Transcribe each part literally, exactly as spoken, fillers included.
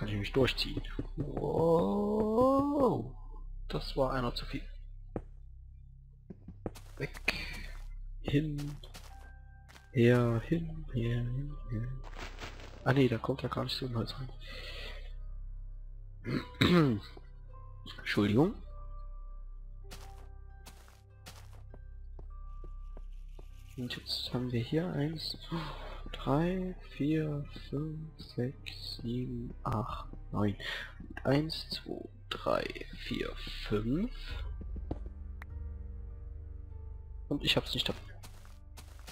Kann ich mich durchziehen. Wow. Das war einer zu viel. Weg. Hin. Her, hin, her, hin, her. Ah ne, da kommt ja gar nicht so ein Holz rein. Entschuldigung. Und jetzt haben wir hier eins, zwei, drei, vier, fünf, sechs, sieben, acht, neun. Und eins, zwei, drei, vier, fünf. Und ich hab's nicht dabei.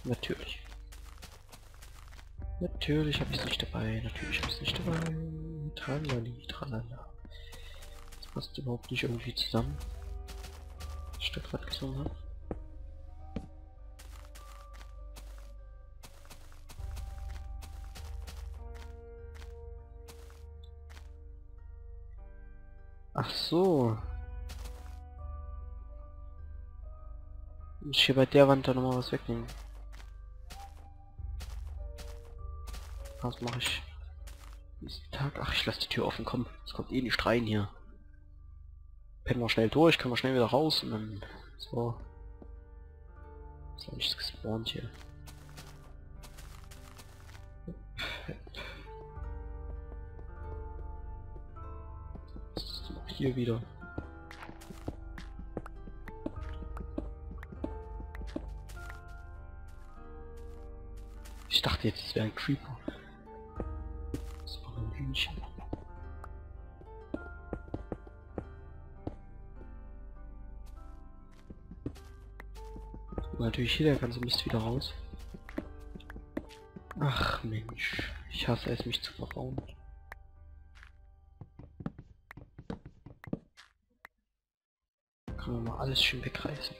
Natürlich. Natürlich habe ich es nicht dabei, natürlich habe ich es nicht dabei. Tralali, tralala. Das passt überhaupt nicht irgendwie zusammen. Was ich da gerade gesungen habe. Ach so. Muss ich hier bei der Wand da nochmal was wegnehmen? Was mache ich? Diesen Tag? Ach, ich lasse die Tür offen, komm. Es kommt eh nicht rein hier. Pennen wir schnell durch, können wir schnell wieder raus und dann... So. Ist auch nichts gespawnt hier. Was ist noch hier wieder? Ich dachte jetzt, es wäre ein Creeper. Natürlich hier der ganze Mist wieder raus. Ach Mensch, ich hasse es, mich zu verbauen. Kann man mal alles schön wegreißen.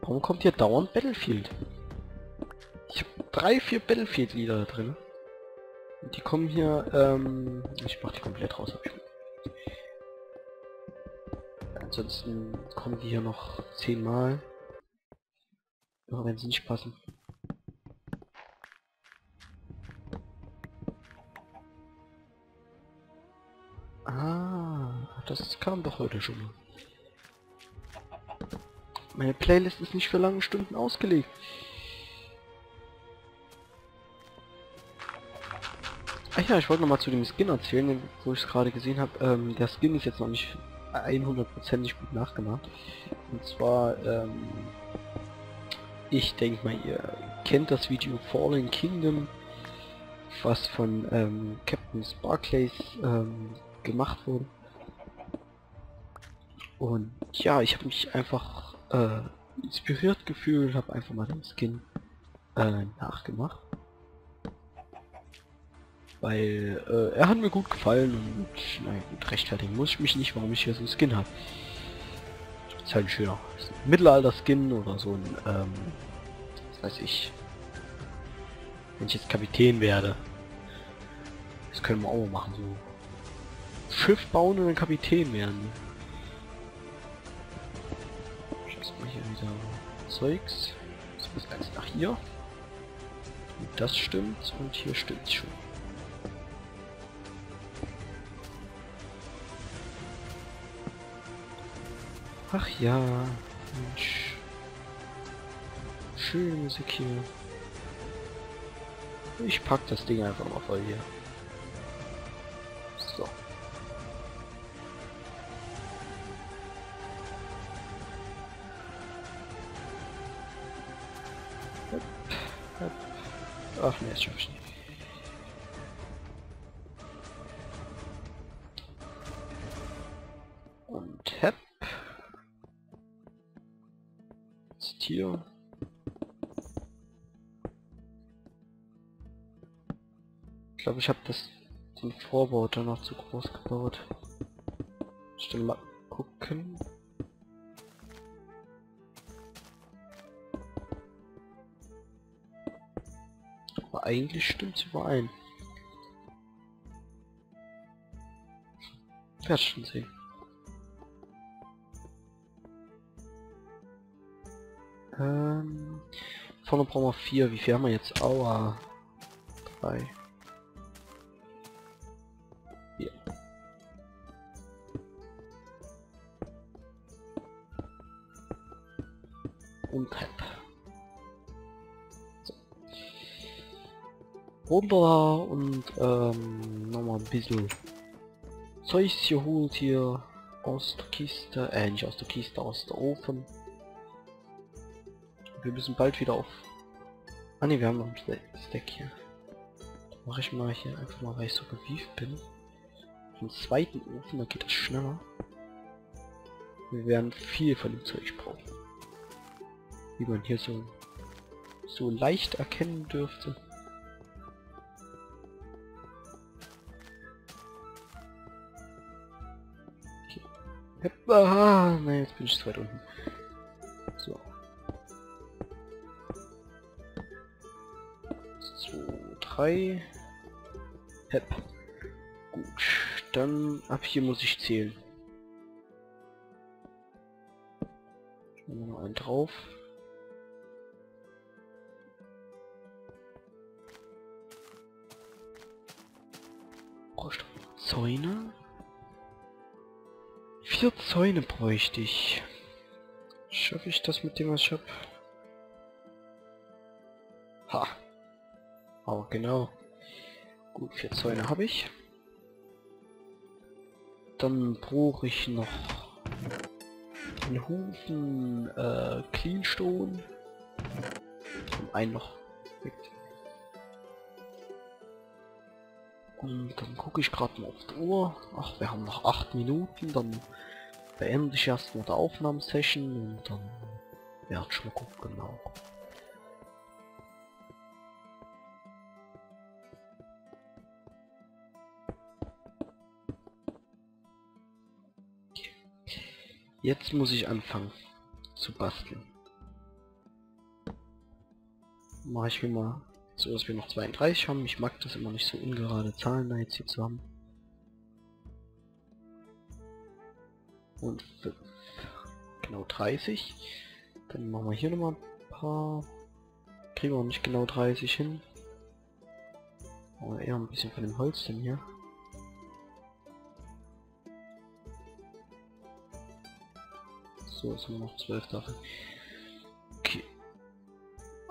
Warum kommt hier dauernd Battlefield? Ich habe drei, vier Battlefield-Lieder da drin. Die kommen hier, ähm... ich mach die komplett raus, hab ich. Ansonsten kommen die hier noch zehnmal. Nur wenn sie nicht passen. Ah, das kam doch heute schon mal. Meine Playlist ist nicht für lange Stunden ausgelegt. Ach ja, ich wollte noch mal zu dem Skin erzählen, wo ich es gerade gesehen habe. Ähm, der Skin ist jetzt noch nicht hundertprozentig gut nachgemacht. Und zwar, ähm, ich denke mal, ihr kennt das Video Fallen Kingdom, was von ähm, Captain Sparklays ähm, gemacht wurde. Und ja, ich habe mich einfach äh, inspiriert gefühlt, habe einfach mal den Skin äh, nachgemacht. Weil äh, er hat mir gut gefallen und nein, gut, rechtfertigen muss ich mich nicht, warum ich hier so einen Skin habe. Ist halt ein schöner Mittelalter-Skin oder so ein, ähm, was weiß ich. Wenn ich jetzt Kapitän werde, das können wir auch machen, so Schiff bauen und ein Kapitän werden. Ich lasse mal hier wieder Zeugs. Das muss ganz nach hier. Und das stimmt und hier stimmt's schon. Ach ja, Mensch. Schöne Musik hier. Ich pack das Ding einfach mal voll hier. So. Ach ne, das schaff ich nicht. Und hepp. Hier. Ich glaube, ich habe das den Vorbau dann noch zu groß gebaut. Ich will mal gucken. Aber eigentlich stimmt's überein. Werd schon sehen. Ähm, vorne brauchen wir vier. Wie viel haben wir jetzt? Aua. drei. und Pep. So. Runter und ähm, nochmal ein bisschen Zeug geholt hier aus der Kiste, äh nicht aus der Kiste, aus der Ofen. Wir müssen bald wieder auf... Ah ne, wir haben noch ein Stack hier. Mache ich mal hier einfach mal, weil ich so gewieft bin. Im zweiten Ofen, da geht das schneller. Wir werden viel von dem Zeug brauchen. Wie man hier so, so leicht erkennen dürfte. Okay. Ah, nein, jetzt bin ich zu weit unten. So. zwei, drei. Hep. Gut, dann ab hier muss ich zählen. Noch einen drauf. Brauchst du Zäune? Vier Zäune bräuchte ich. Schaffe ich das mit dem, was ich habe? Ha! Aber genau. Gut, vier Zäune habe ich. Dann brauche ich noch einen Haufen äh, Cleanstone. Und einen noch. Perfekt. Und dann gucke ich gerade mal auf die Uhr. Ach, wir haben noch acht Minuten. Dann beende ich erstmal die Aufnahmesession und dann werde ich mal gucken, genau. Jetzt muss ich anfangen zu basteln. Mache ich mir mal so, dass wir noch zweiunddreißig haben. Ich mag das immer nicht, so ungerade Zahlen da jetzt hier zu haben. Und fünf. Genau dreißig. Dann machen wir hier nochmal ein paar. Kriegen wir auch nicht genau dreißig hin. Aber eher ein bisschen von dem Holz denn hier. So, jetzt haben wir noch zwölf davon. Okay.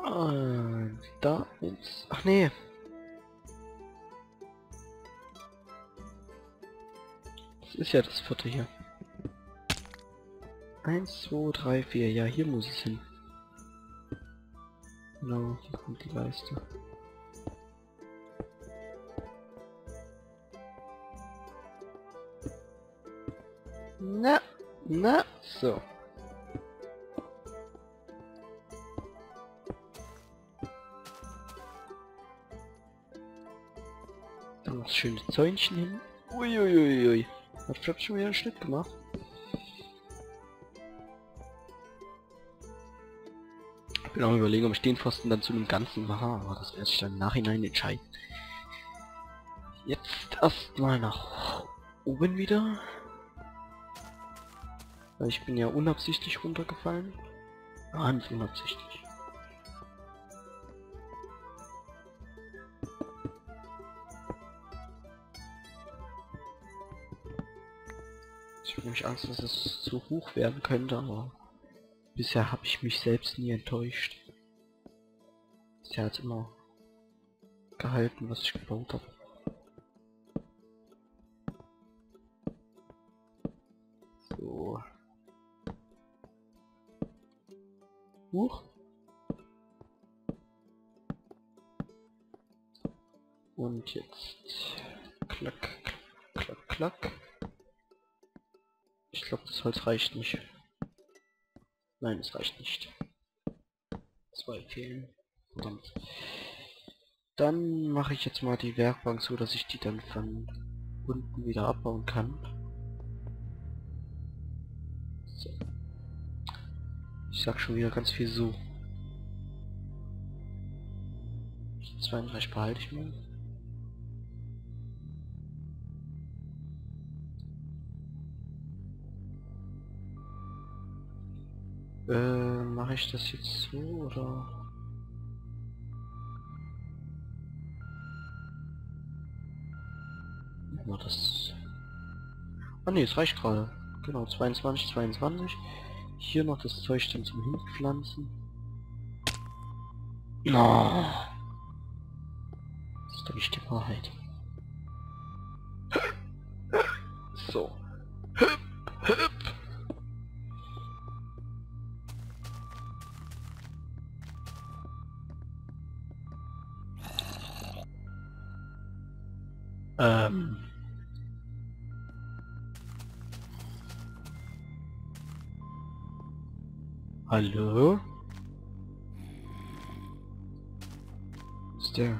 Und da ins... Ach nee. Das ist ja das vierte hier. eins, zwei, drei, vier. Ja, hier muss es hin. Genau, hier kommt die Leiste. Na, na, so. Schöne Zäunchen hin. Uiuiuiui. Hat Flap schon wieder einen Schnitt gemacht. Ich bin auch überlegen, ob ich den Pfosten dann zu einem Ganzen mache, aber das werde ich dann im Nachhinein entscheiden. Jetzt erstmal nach oben wieder. Weil ich bin ja unabsichtlich runtergefallen. Ganz unabsichtlich. Ich habe Angst, dass es zu hoch werden könnte, aber bisher habe ich mich selbst nie enttäuscht. Bisher hat immer gehalten, was ich gebaut habe. So. Huch. Und jetzt klack, klack, klack. Ich glaube, das Holz reicht nicht. Nein, es reicht nicht. Zwei fehlen. Verdammt. Dann mache ich jetzt mal die Werkbank so, dass ich die dann von unten wieder abbauen kann. So. Ich sag schon wieder ganz viel so. zweiunddreißig behalte ich mal. Äh, mache ich das jetzt so, oder? Machen wir das... Ah ne, es reicht gerade. Genau, zweiundzwanzig, zweiundzwanzig. Hier noch das Zeug dann zum Hinpflanzen. Na, das ist doch nicht die Wahrheit. So. Hüp, hüp. Ähm. Hallo? Ist der?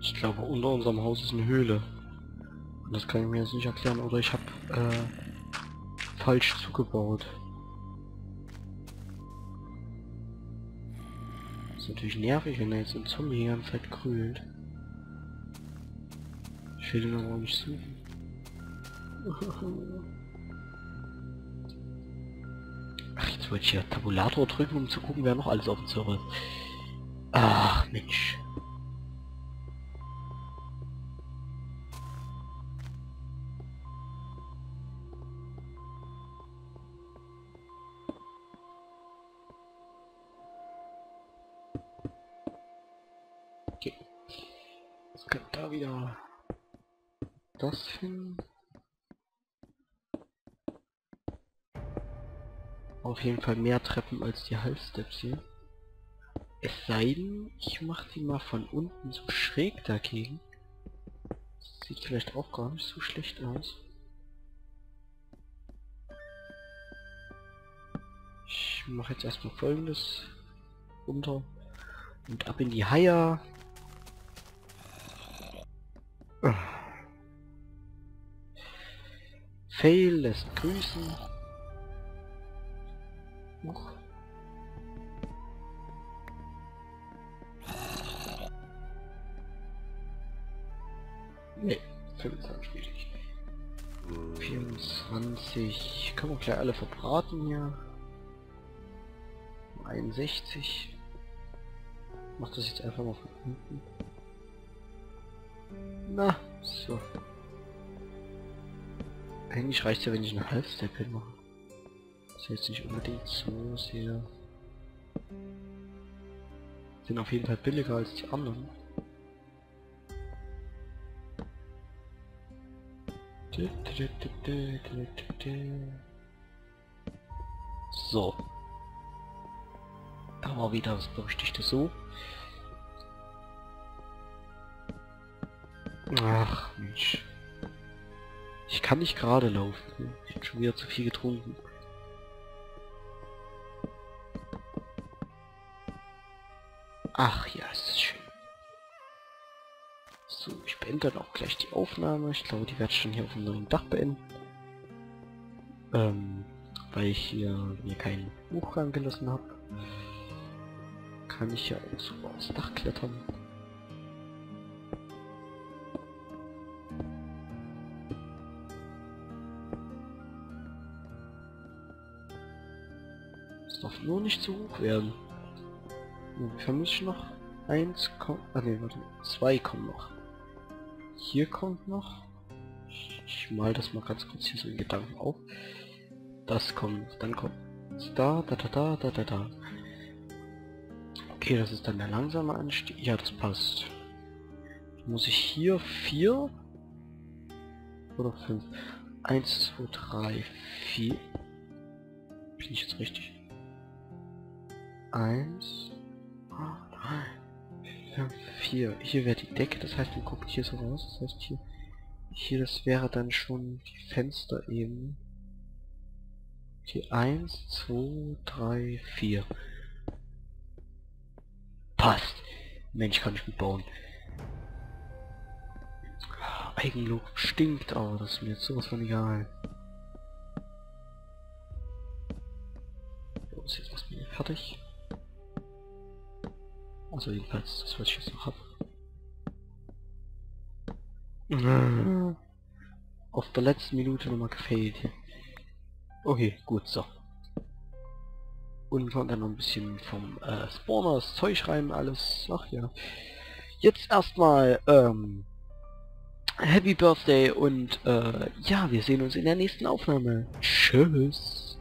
Ich glaube, unter unserem Haus ist eine Höhle. Und das kann ich mir jetzt nicht erklären, oder ich habe äh, falsch zugebaut. Ist natürlich nervig, wenn da jetzt ein Zombie die ganze Zeit krölt. Ich will den aber auch nicht suchen. Ach, jetzt wollte ich ja Tabulator drücken, um zu gucken, wer noch alles auf dem Server ist. Ach, Mensch. Es gibt da wieder das hin. Auf jeden Fall mehr Treppen als die Half-Steps hier. Es sei denn, ich mache die mal von unten so schräg dagegen. Das sieht vielleicht auch gar nicht so schlecht aus. Ich mache jetzt erstmal Folgendes runter und ab in die Haie. Fail lässt grüßen. Huch. Nee, fünfundzwanzig spiele ich. vierundzwanzig. Können wir gleich alle verbraten hier. einundsechzig. Ich mach das jetzt einfach mal von hinten. Na, so. Eigentlich reicht ja, wenn ich einen Half-Step hinmache. Das ist jetzt nicht unbedingt so sehr. Sind auf jeden Fall billiger als die anderen. So. Da war wieder das berüchtigte So. Ach Mensch. Ich kann nicht gerade laufen. Ich habe schon wieder zu viel getrunken. Ach ja, ist das schön. So, ich beende dann auch gleich die Aufnahme. Ich glaube, die werde ich schon hier auf dem neuen Dach beenden. Ähm, weil ich hier mir keinen Hochgang gelassen habe. Kann ich ja auch so aufs Dach klettern. Darf nur nicht zu hoch werden. Wir müssen noch eins kommt. Ah ne, warte, zwei kommen noch. Hier kommt noch. Ich, ich mal das mal ganz kurz hier so in Gedanken auf. Das kommt, dann kommt da, da, da, da, da, da, da. Okay, das ist dann der langsame Anstieg. Ja, das passt. Muss ich hier vier oder fünf? Eins, zwei, drei, vier. Bin ich jetzt richtig? eins, drei, fünf, vier. Hier wäre die Decke, das heißt, wir gucken hier so raus. Das heißt, hier, hier das wäre dann schon die Fenster eben. Hier eins, zwei, drei, vier. Passt. Mensch, kann ich gut bauen. Eigenlob stinkt, aber das ist mir jetzt sowas von egal. So, ist jetzt was mit mir fertig. Also jedenfalls, das was ich jetzt noch habe. Auf der letzten Minute nochmal gefailt. Okay, gut, so. Und konnte dann noch ein bisschen vom äh, Spawner das Zeug rein, alles. Ach ja. Jetzt erstmal, ähm, Happy Birthday und äh, ja, wir sehen uns in der nächsten Aufnahme. Tschüss.